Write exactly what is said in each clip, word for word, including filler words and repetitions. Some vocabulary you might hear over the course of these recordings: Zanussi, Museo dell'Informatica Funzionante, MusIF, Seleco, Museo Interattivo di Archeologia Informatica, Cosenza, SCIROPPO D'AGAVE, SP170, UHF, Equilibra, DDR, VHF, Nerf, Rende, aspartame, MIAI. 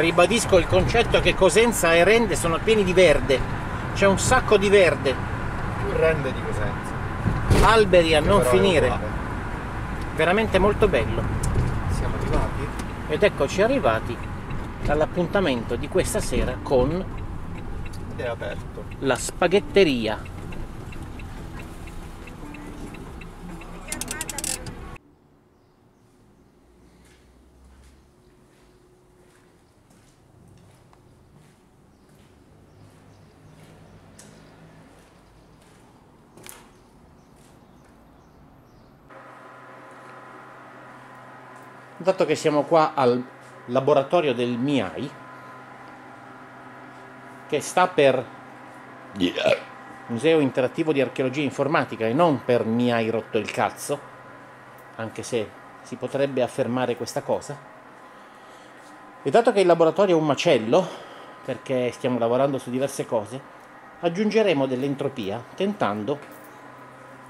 Ribadisco il concetto che Cosenza e Rende sono pieni di verde, c'è un sacco di verde. Più Rende di Cosenza. Alberi a che non finire. Uguale. Veramente molto bello. Siamo arrivati. Ed eccoci arrivati all'appuntamento di questa sera con Ed è aperto. La spaghetteria. Dato che siamo qua al laboratorio del M I A I, che sta per yeah. Museo Interattivo di Archeologia Informatica e non per M I A I rotto il cazzo, anche se si potrebbe affermare questa cosa, e dato che il laboratorio è un macello, perché stiamo lavorando su diverse cose, aggiungeremo dell'entropia tentando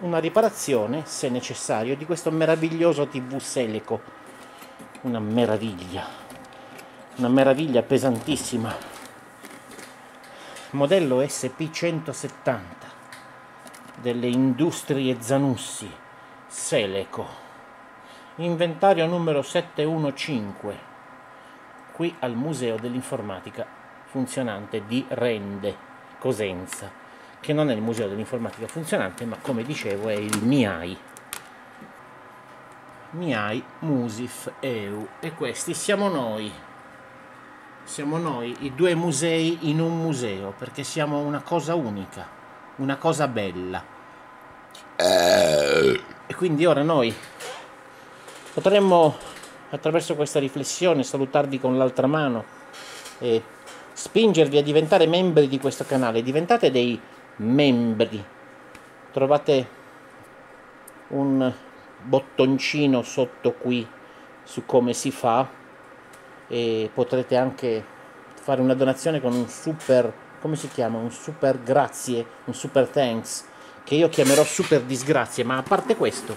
una riparazione, se necessario, di questo meraviglioso tivù Seleco. Una meraviglia, una meraviglia pesantissima, modello S P centosettanta delle industrie Zanussi, Seleco, inventario numero settecentoquindici, qui al Museo dell'Informatica Funzionante di Rende, Cosenza, che non è il Museo dell'Informatica Funzionante, ma come dicevo è il M I A I. M I A I, MusIF, E U, e questi siamo noi, siamo noi i due musei in un museo, perché siamo una cosa unica, una cosa bella, e quindi ora noi potremmo attraverso questa riflessione salutarvi con l'altra mano e spingervi a diventare membri di questo canale. Diventate dei membri, trovate un bottoncino sotto qui su come si fa e potrete anche fare una donazione con un super, come si chiama, un super grazie, un super thanks, che io chiamerò super disgrazie, ma a parte questo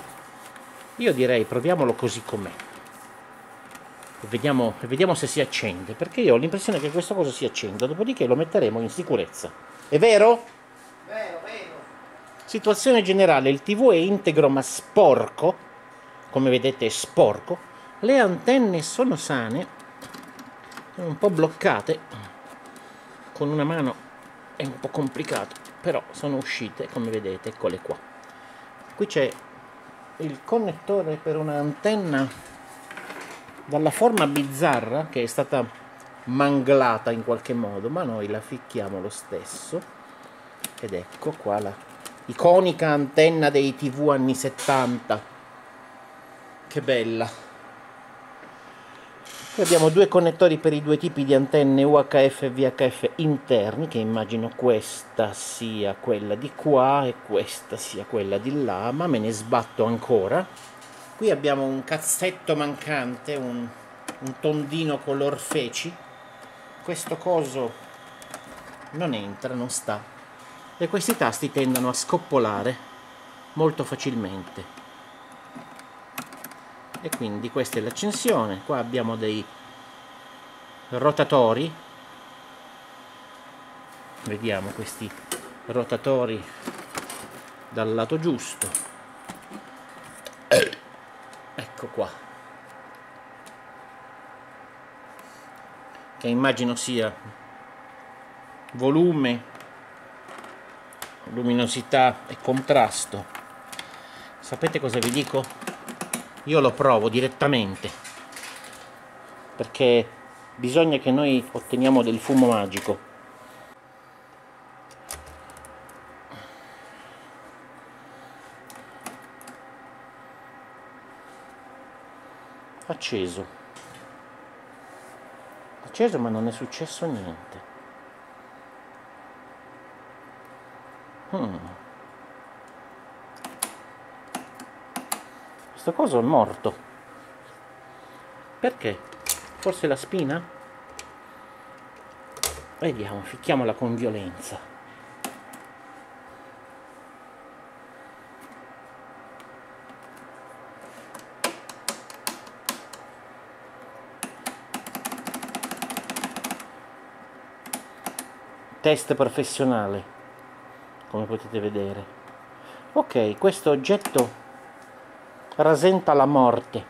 io direi proviamolo così com'è e vediamo, vediamo se si accende, perché io ho l'impressione che questa cosa si accenda, dopodiché lo metteremo in sicurezza. È vero? Vero, vero. Situazione generale, il tivù è integro ma sporco, come vedete è sporco, le antenne sono sane, sono un po' bloccate, con una mano è un po' complicato, però sono uscite, come vedete, eccole qua. Qui c'è il connettore per un'antenna dalla forma bizzarra, che è stata manglata in qualche modo, ma noi la ficchiamo lo stesso, ed ecco qua la iconica antenna dei tivù anni settanta, che bella. Poi abbiamo due connettori per i due tipi di antenne U H F e V H F interni, che immagino questa sia quella di qua e questa sia quella di là, ma me ne sbatto ancora. Qui abbiamo un cazzetto mancante, un, un tondino color feci, questo coso non entra, non sta, e questi tasti tendono a scoppolare molto facilmente, e quindi questa è l'accensione. Qua abbiamo dei rotatori, vediamo questi rotatori dal lato giusto, ecco qua, che immagino sia volume, luminosità e contrasto. Sapete cosa vi dico? Io lo provo direttamente, perché bisogna che noi otteniamo del fumo magico. Acceso, acceso, ma non è successo niente. Hmm. Questo coso è morto, perché? Forse la spina? Vediamo, ficchiamola con violenza. test professionale, come potete vedere. Ok, questo oggetto rasenta la morte.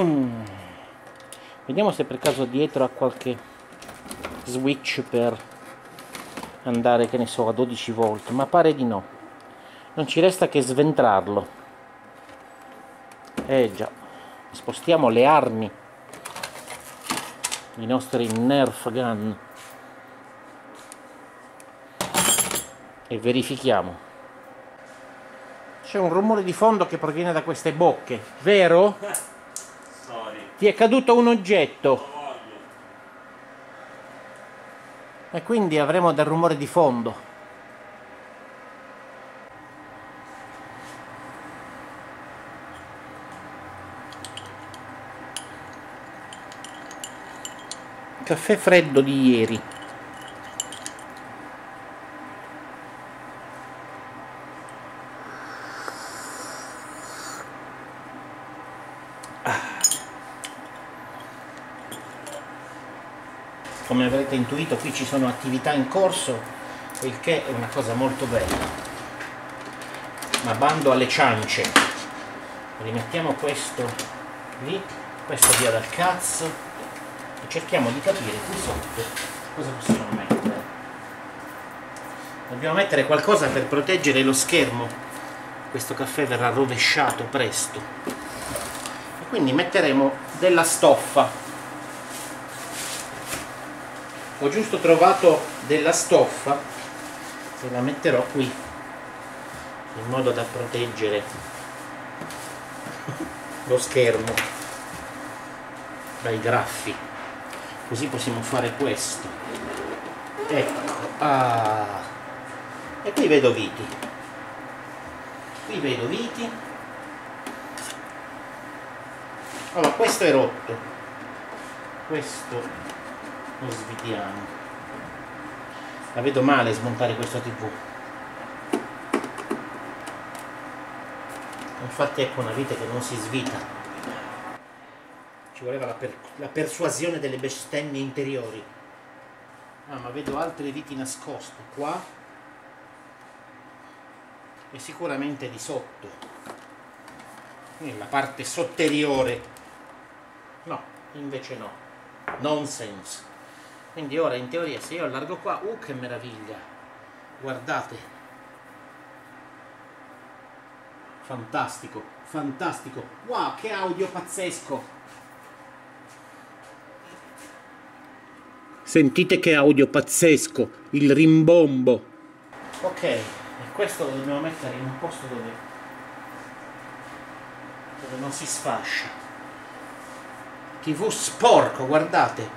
mm. Vediamo se per caso dietro ha qualche switch per andare, che ne so, a dodici volt, ma pare di no. Non ci resta che sventrarlo. Eh già, spostiamo le armi, i nostri Nerf gun, e verifichiamo. C'è un rumore di fondo che proviene da queste bocche, vero? Sorry. Ti è caduto un oggetto e quindi avremo del rumore di fondo. Caffè freddo di ieri. Ah. Come avrete intuito, qui ci sono attività in corso, il che è una cosa molto bella. Ma bando alle ciance. Rimettiamo questo lì, questo via dal cazzo. Cerchiamo di capire qui sotto cosa possiamo mettere. Dobbiamo mettere qualcosa per proteggere lo schermo, questo caffè verrà rovesciato presto, e quindi metteremo della stoffa. Ho giusto trovato della stoffa e la metterò qui in modo da proteggere lo schermo dai graffi. Così possiamo fare questo, ecco. Ah. E qui vedo viti, qui vedo viti. Allora, questo è rotto, questo lo svitiamo. La vedo male smontare questo tivù, infatti ecco una vite che non si svita. Ci voleva la, per, la persuasione delle bestemmie interiori. Ah, ma vedo altre viti nascoste qua e sicuramente di sotto, nella parte sotteriore. No, invece no, nonsense. Quindi ora in teoria se io allargo qua, uh che meraviglia, guardate, fantastico, fantastico. Wow, che audio pazzesco. Sentite che audio pazzesco, il rimbombo. Ok, e questo lo dobbiamo mettere in un posto dove, dove non si sfascia. tivù sporco, guardate.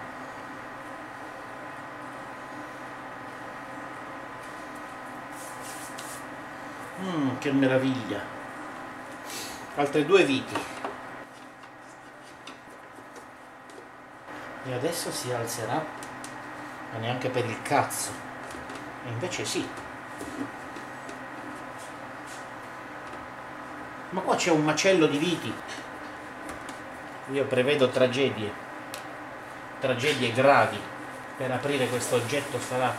Mm, che meraviglia. Altre due viti. E adesso si alzerà. Ma neanche per il cazzo, e invece sì. Ma qua c'è un macello di viti. Io prevedo tragedie, tragedie gravi. Per aprire questo oggetto sarà,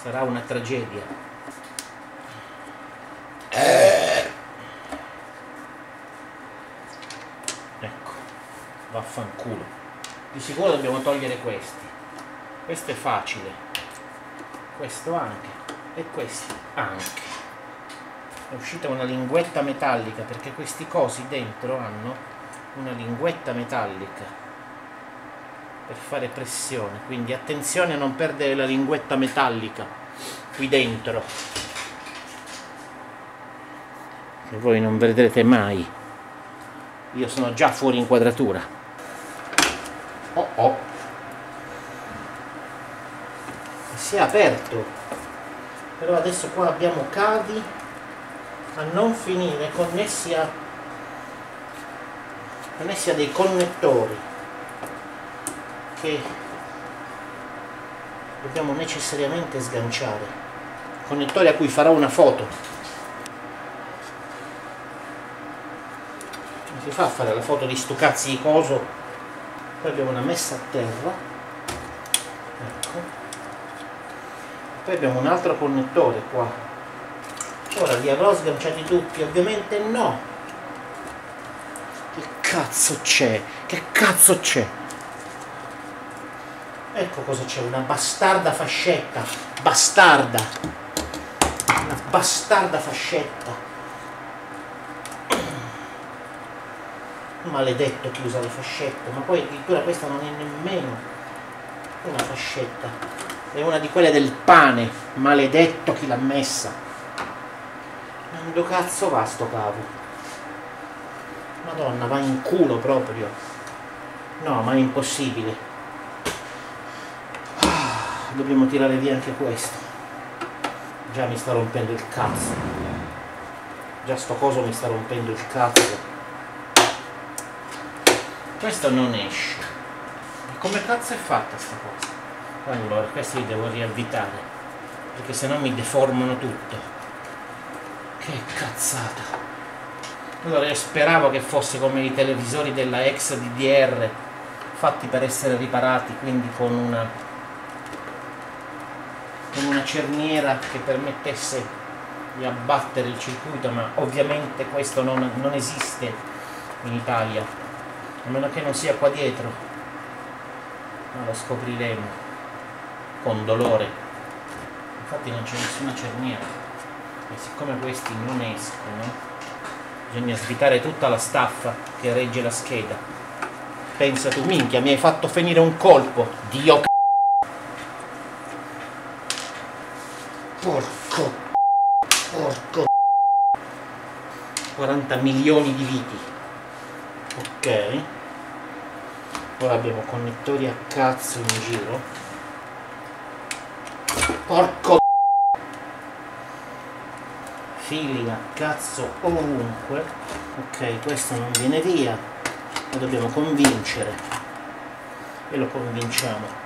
sarà una tragedia. Eh. Ecco, vaffanculo. Di sicuro dobbiamo togliere questi. Questo è facile, questo anche, e questo anche. È uscita una linguetta metallica, perché questi cosi dentro hanno una linguetta metallica per fare pressione, quindi attenzione a non perdere la linguetta metallica qui dentro, che voi non vedrete mai. Io sono già fuori inquadratura. Oh oh, si è aperto. Però adesso qua abbiamo cavi a non finire, connessi a connessi a dei connettori che dobbiamo necessariamente sganciare, connettori a cui farò una foto. Non si fa a fare la foto di sto cazzi di coso. Poi abbiamo una messa a terra, ecco. Poi abbiamo un altro connettore qua. Ora li avrò sganciati tutti? Ovviamente no. Che cazzo c'è? Che cazzo c'è? Ecco cosa c'è, una bastarda fascetta. Bastarda. Una bastarda fascetta. Maledetto chi usa le fascette, ma poi addirittura questa non è nemmeno una fascetta, è una di quelle del pane, maledetto chi l'ha messa. Ma dove cazzo va sto cavo? Madonna, va in culo proprio. No, ma è impossibile. Ah, dobbiamo tirare via anche questo. Già mi sta rompendo il cazzo. Già sto coso mi sta rompendo il cazzo. Questo non esce. Ma come cazzo è fatta sta cosa? Allora, questi li devo riavvitare, perché sennò mi deformano tutto. Che cazzata. Allora, io speravo che fosse come i televisori della ex D D R, fatti per essere riparati, quindi con una con una cerniera che permettesse di abbattere il circuito, ma ovviamente questo non, non esiste in Italia. A meno che non sia qua dietro, ma lo scopriremo con dolore. Infatti non c'è nessuna cerniera e siccome questi non escono bisogna svitare tutta la staffa che regge la scheda. Pensa tu, minchia, mi hai fatto finire un colpo, dio c***o. Porco porco quaranta milioni di viti. Ok, ora abbiamo connettori a cazzo in giro. Porco fili a cazzo ovunque. Ok, questo non viene via, lo dobbiamo convincere e lo convinciamo.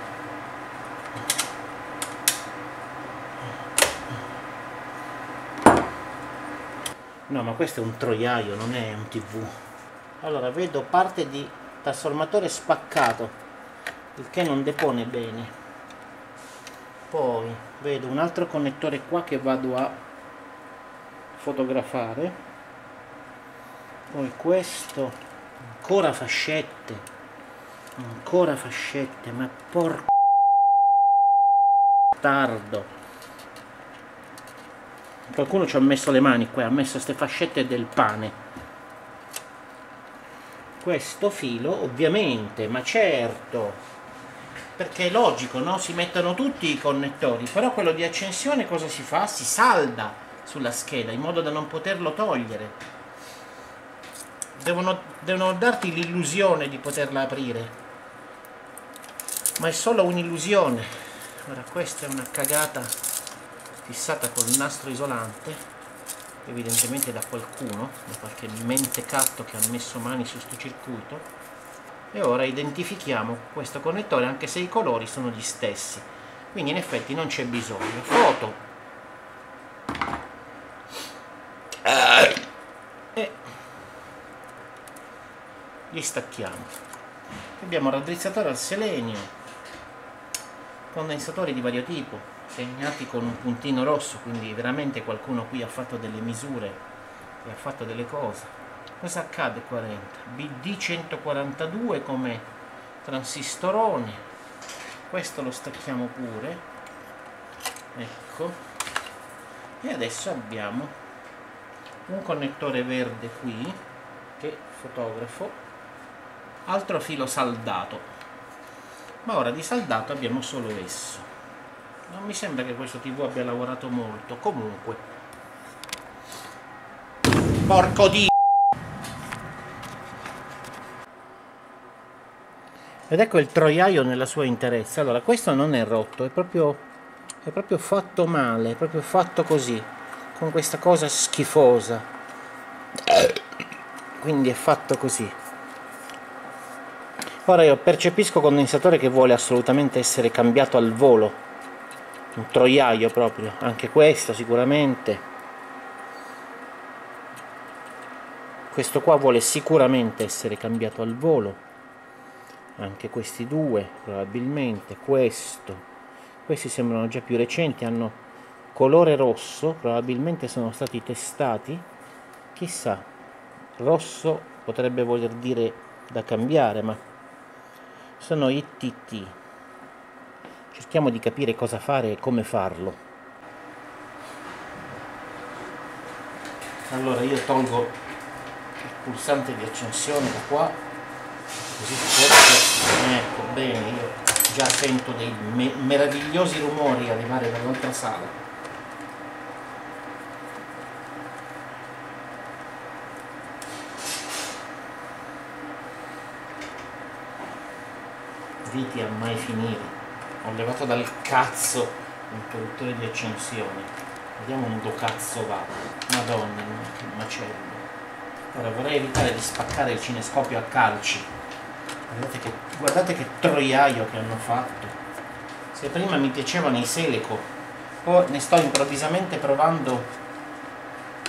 No, ma questo è un troiaio, non è un tv. Allora, vedo parte di trasformatore spaccato, il che non depone bene. Poi vedo un altro connettore qua che vado a fotografare. Poi questo, ancora fascette, ancora fascette, ma porco tardo. Qualcuno ci ha messo le mani qua, ha messo queste fascette del pane. Questo filo ovviamente, ma certo, perché è logico, no? Si mettono tutti i connettori, però quello di accensione cosa si fa? Si salda sulla scheda in modo da non poterlo togliere. Devono, devono darti l'illusione di poterla aprire, ma è solo un'illusione. Ora questa è una cagata fissata col nastro isolante, evidentemente da qualcuno, da qualche mentecatto che ha messo mani su sto circuito. E ora identifichiamo questo connettore, anche se i colori sono gli stessi, quindi in effetti non c'è bisogno. Foto. E li stacchiamo. Abbiamo raddrizzatore al selenio, condensatori di vario tipo segnati con un puntino rosso, quindi veramente qualcuno qui ha fatto delle misure e ha fatto delle cose. Cosa accade qua dentro? B D centoquarantadue come transistorone, questo lo stacchiamo pure, ecco. E adesso abbiamo un connettore verde qui che fotografo, altro filo saldato, ma ora di saldato abbiamo solo esso. Non mi sembra che questo tv abbia lavorato molto. Comunque, porco di... Ed ecco il troiaio nella sua interezza. Allora, questo non è rotto, è proprio, è proprio fatto male, è proprio fatto così, con questa cosa schifosa. Quindi è fatto così. Ora io percepisco condensatore che vuole assolutamente essere cambiato al volo. Un troiaio proprio, anche questo sicuramente. Questo qua vuole sicuramente essere cambiato al volo. Anche questi due, probabilmente. Questo, Questi sembrano già più recenti, hanno colore rosso, probabilmente sono stati testati, chissà, rosso potrebbe voler dire da cambiare, ma sono I T T. Cerchiamo di capire cosa fare e come farlo. Allora io tolgo il pulsante di accensione da qua, così forse, ecco bene, io già sento dei me meravigliosi rumori arrivare dall'altra sala. Viti a mai finire. Ho levato dal cazzo l'interruttore di accensione. Vediamo un do cazzo va. Madonna, che macello. Ora vorrei evitare di spaccare il cinescopio a calci. Guardate che, guardate che troiaio che hanno fatto. Se prima mi piacevano i Seleco, ora ne sto improvvisamente provando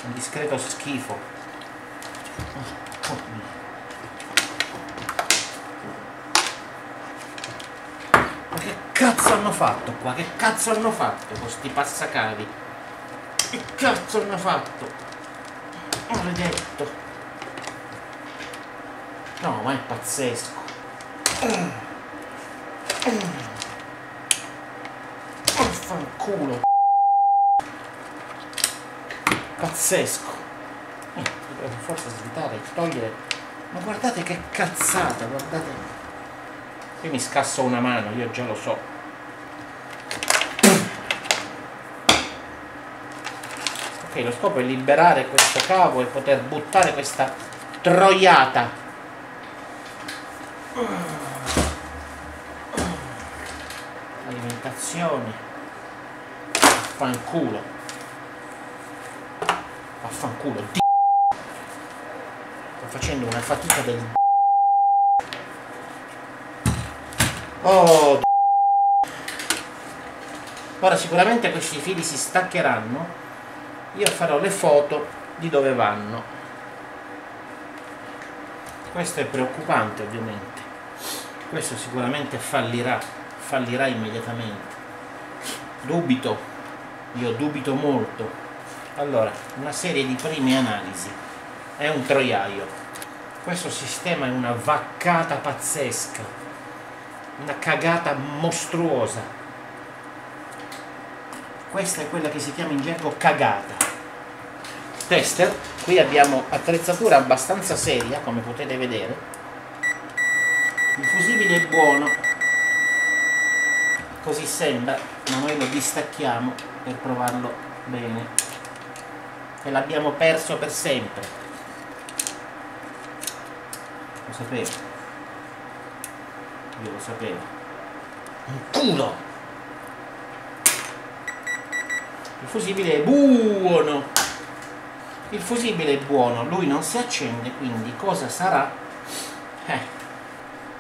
un discreto schifo. Ma che cazzo hanno fatto qua? Che cazzo hanno fatto con sti passacavi? Che cazzo hanno fatto? Maledetto. No, ma è pazzesco. Vaffanculo. Pazzesco. Eh, devo forse svitare, togliere. Ma guardate che cazzata, guardate. Se mi scasso una mano, io già lo so. Ok, lo scopo è liberare questo cavo e poter buttare questa troiata. Alimentazione, vaffanculo, vaffanculo, d***o. Sto facendo una fatica del d***o. Oh d***o. Ora sicuramente questi fili si staccheranno, io farò le foto di dove vanno. Questo è preoccupante ovviamente. Questo sicuramente fallirà, fallirà immediatamente. Dubito, io dubito molto. Allora, una serie di prime analisi. È un troiaio. Questo sistema è una vaccata pazzesca. Una cagata mostruosa. Questa è quella che si chiama in gergo cagata. Tester, qui abbiamo attrezzatura abbastanza seria, come potete vedere. Il fusibile è buono, così sembra, ma noi lo distacchiamo per provarlo bene e l'abbiamo perso per sempre, lo sapevo, io lo sapevo, un culo! Il fusibile è buono, il fusibile è buono, lui non si accende, quindi cosa sarà? Eh.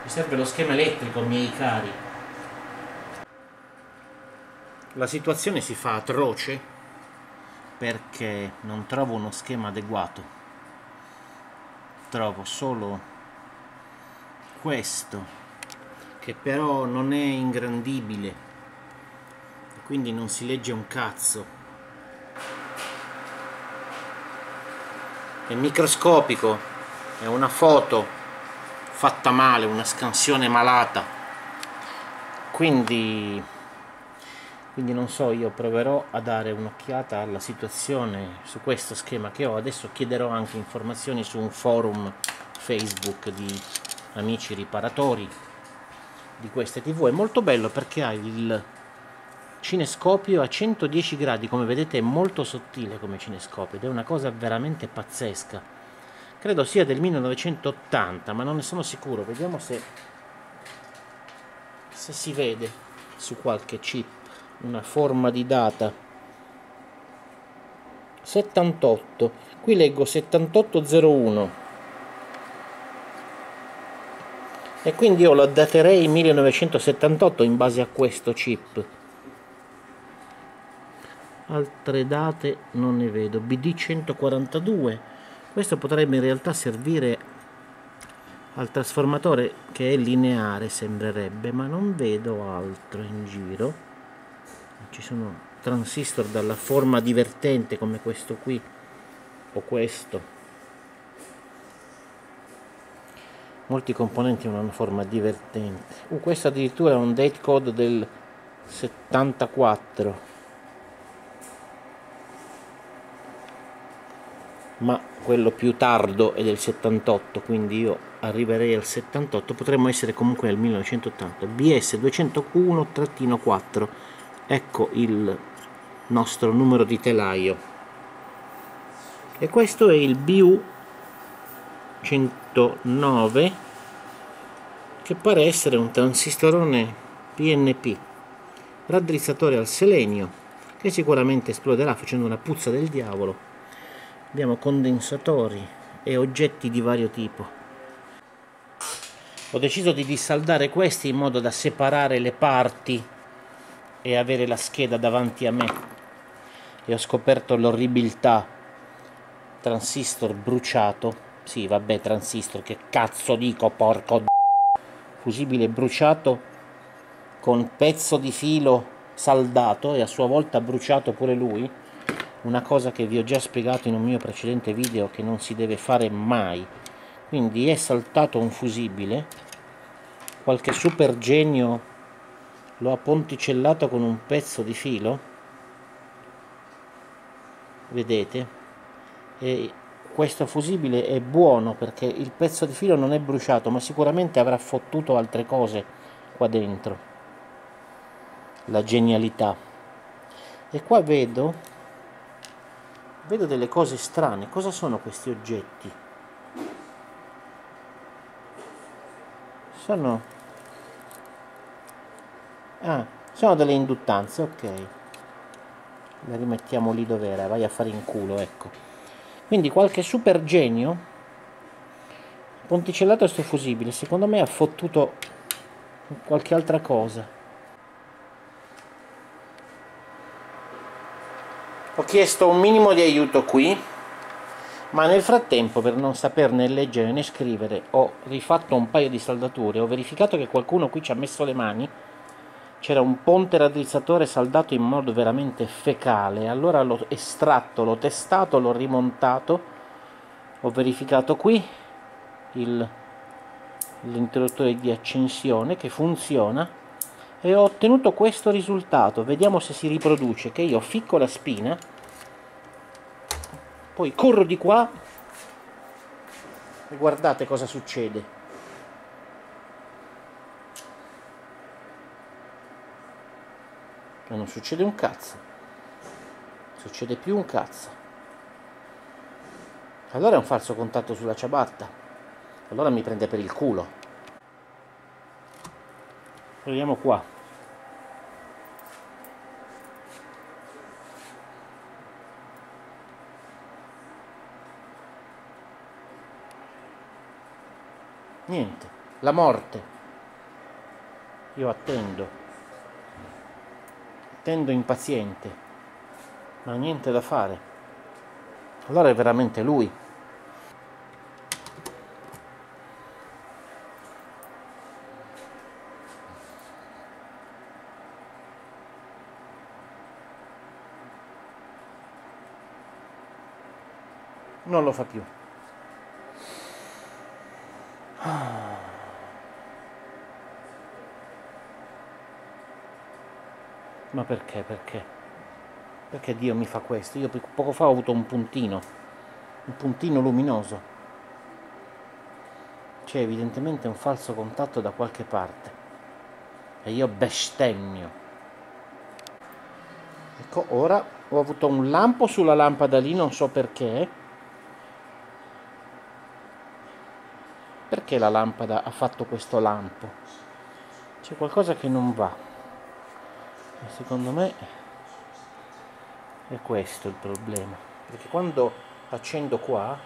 Mi serve lo schema elettrico, miei cari. La situazione si fa atroce perché non trovo uno schema adeguato. Trovo solo questo, che però non è ingrandibile, quindi non si legge un cazzo. È microscopico, è una foto fatta male, una scansione malata, quindi quindi non so, io proverò a dare un'occhiata alla situazione su questo schema che ho adesso. Chiederò anche informazioni su un forum Facebook di amici riparatori di queste tv. È molto bello perché ha il cinescopio a centodieci gradi, come vedete è molto sottile come cinescopio ed è una cosa veramente pazzesca. Credo sia del millenovecentottanta, ma non ne sono sicuro. Vediamo se, se si vede su qualche chip una forma di data. settantotto, qui leggo settantotto zero uno e quindi io lo daterei millenovecentosettantotto in base a questo chip. Altre date non ne vedo. B D centoquarantadue. Questo potrebbe in realtà servire al trasformatore che è lineare, sembrerebbe, ma non vedo altro in giro. ci sono transistor dalla forma divertente come questo qui o questo. Molti componenti hanno una forma divertente. Uh, questo addirittura è un date code del settantaquattro. Ma quello più tardo è del settantotto, quindi io arriverei al settantotto, potremmo essere comunque nel millenovecentottanta. B S duecentouno quattro, ecco il nostro numero di telaio, e questo è il B U centonove, che pare essere un transistorone P N P raddrizzatore al selenio, che sicuramente esploderà facendo una puzza del diavolo. Abbiamo condensatori e oggetti di vario tipo. Ho deciso di dissaldare questi in modo da separare le parti e avere la scheda davanti a me. E ho scoperto l'orribilità. Transistor bruciato. Sì, vabbè, transistor, che cazzo dico, porco d***o. Fusibile bruciato con pezzo di filo saldato e a sua volta bruciato pure lui. Una cosa che vi ho già spiegato in un mio precedente video che non si deve fare mai. Quindi è saltato un fusibile, qualche super genio lo ha ponticellato con un pezzo di filo, vedete, e questo fusibile è buono perché il pezzo di filo non è bruciato, ma sicuramente avrà fottuto altre cose qua dentro. La genialità. E qua vedo Vedo delle cose strane. Cosa sono questi oggetti? Sono... Ah, sono delle induttanze, ok. Le rimettiamo lì dove era, vai a fare in culo, ecco. Quindi qualche super genio ponticellato sto fusibile. Secondo me ha fottuto qualche altra cosa. Ho chiesto un minimo di aiuto qui, ma nel frattempo, per non saper né leggere né scrivere, ho rifatto un paio di saldature. Ho verificato che qualcuno qui ci ha messo le mani, c'era un ponte raddrizzatore saldato in modo veramente fecale, allora l'ho estratto, l'ho testato, l'ho rimontato, ho verificato qui l'interruttore di accensione che funziona e ho ottenuto questo risultato. Vediamo se si riproduce, che io ficco la spina, poi corro di qua e guardate cosa succede. Ma non succede un cazzo, succede più un cazzo. Allora è un falso contatto sulla ciabatta, allora mi prende per il culo. Proviamo qua. Niente, la morte. Io attendo. Attendo impaziente. Ma niente da fare. Allora è veramente lui. Non lo fa più. Ma perché? Perché? Perché Dio mi fa questo? Io poco fa ho avuto un puntino, un puntino luminoso. C'è evidentemente un falso contatto da qualche parte. E io bestemmio. Ecco, ora ho avuto un lampo sulla lampada lì, non so perché. Perché la lampada ha fatto questo lampo? C'è qualcosa che non va. E secondo me è questo il problema. Perché quando accendo qua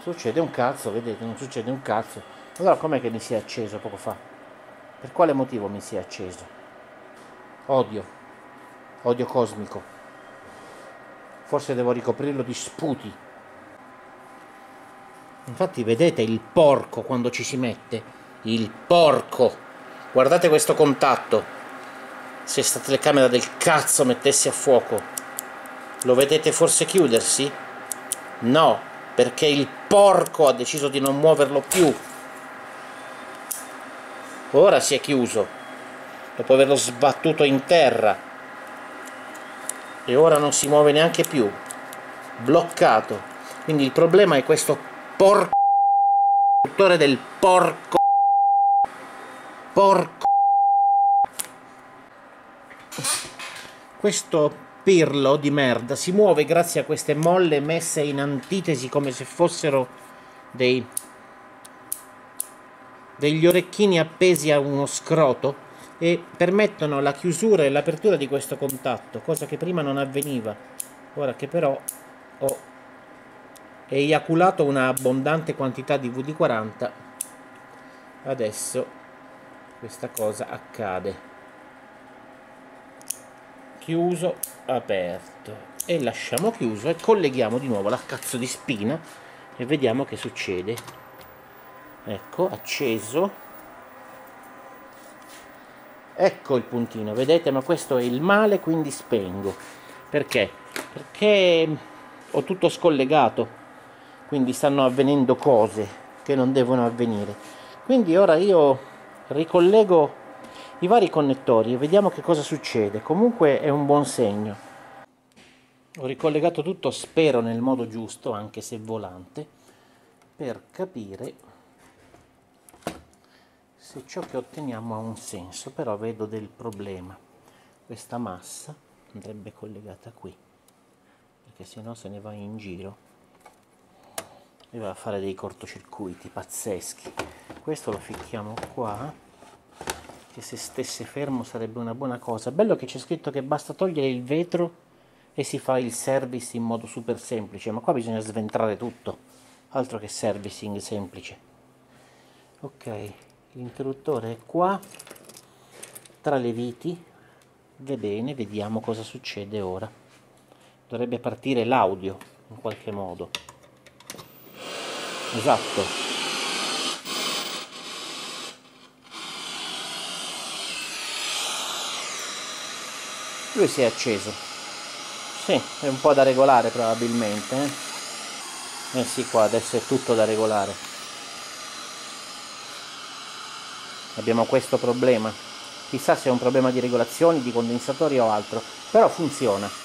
succede un cazzo, vedete, non succede un cazzo. Allora com'è che mi si è acceso poco fa? Per quale motivo mi si è acceso? Odio. Odio cosmico. Forse devo ricoprirlo di sputi. Infatti vedete il porco quando ci si mette. Il porco. Guardate questo contatto. Se sta telecamera del cazzo mettesse a fuoco, lo vedete forse chiudersi? No, perché il porco ha deciso di non muoverlo più. Ora si è chiuso, dopo averlo sbattuto in terra, e ora non si muove neanche più, bloccato. Quindi il problema è questo porco produttore del porco porco questo pirlo di merda si muove grazie a queste molle messe in antitesi come se fossero dei degli orecchini appesi a uno scroto, e permettono la chiusura e l'apertura di questo contatto, cosa che prima non avveniva, ora che però ho eiaculato una abbondante quantità di W D quaranta, adesso questa cosa accade. Chiuso, aperto, e lasciamo chiuso e colleghiamo di nuovo la cazzo di spina e vediamo che succede. Ecco, acceso. Ecco il puntino, vedete? Ma questo è il male, quindi spengo. Perché? Perché ho tutto scollegato, quindi stanno avvenendo cose che non devono avvenire. Quindi ora io ricollego i vari connettori e vediamo che cosa succede. Comunque è un buon segno. Ho ricollegato tutto, spero nel modo giusto, anche se volante, per capire se ciò che otteniamo ha un senso. Però vedo del problema. Questa massa andrebbe collegata qui, perché sennò se ne va in giro e va a fare dei cortocircuiti pazzeschi. Questo lo ficchiamo qua, che se stesse fermo sarebbe una buona cosa. Bello che c'è scritto che basta togliere il vetro e si fa il service in modo super semplice, ma qua bisogna sventrare tutto, altro che servicing semplice. Ok, l'interruttore è qua tra le viti. Va bene, vediamo cosa succede ora. Dovrebbe partire l'audio in qualche modo. Esatto, lui si è acceso. Sì, è un po' da regolare probabilmente, eh, eh sì, qua adesso è tutto da regolare. Abbiamo questo problema, chissà se è un problema di regolazioni, di condensatori o altro, però funziona.